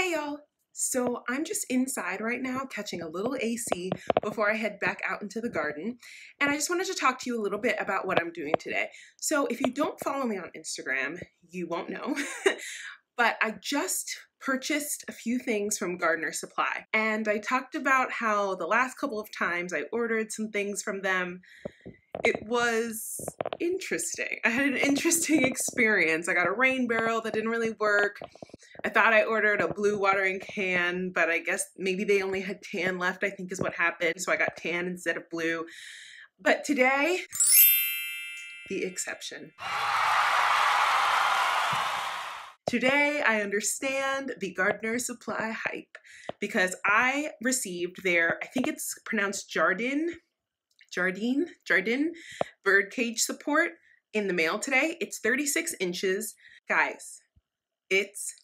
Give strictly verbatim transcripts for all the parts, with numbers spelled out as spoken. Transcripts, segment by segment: Hey y'all, so I'm just inside right now catching a little A C before I head back out into the garden, and I just wanted to talk to you a little bit about what I'm doing today. So if you don't follow me on Instagram, you won't know, but I just purchased a few things from Gardeners Supply, and I talked about how the last couple of times I ordered some things from them, it was interesting. I had an interesting experience. I got a rain barrel that didn't really work. I thought I ordered a blue watering can, but I guess maybe they only had tan left, I think is what happened. So I got tan instead of blue. But today, the exception. Today, I understand the Gardeners Supply hype because I received their, I think it's pronounced Jardin, Jardin, Jardin Bird Cage support in the mail today. It's thirty-six inches. Guys, it's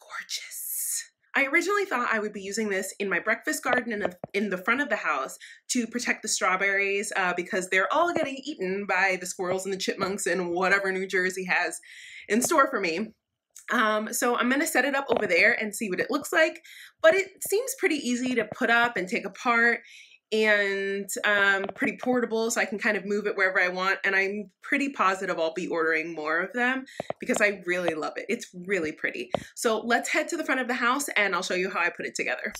gorgeous. I originally thought I would be using this in my breakfast garden in, a, in the front of the house to protect the strawberries uh, because they're all getting eaten by the squirrels and the chipmunks and whatever New Jersey has in store for me. Um, so I'm going to set it up over there and see what it looks like, but it seems pretty easy to put up and take apart. And um, pretty portable, so I can kind of move it wherever I want, and I'm pretty positive I'll be ordering more of them because I really love it. It's really pretty. So let's head to the front of the house and I'll show you how I put it together.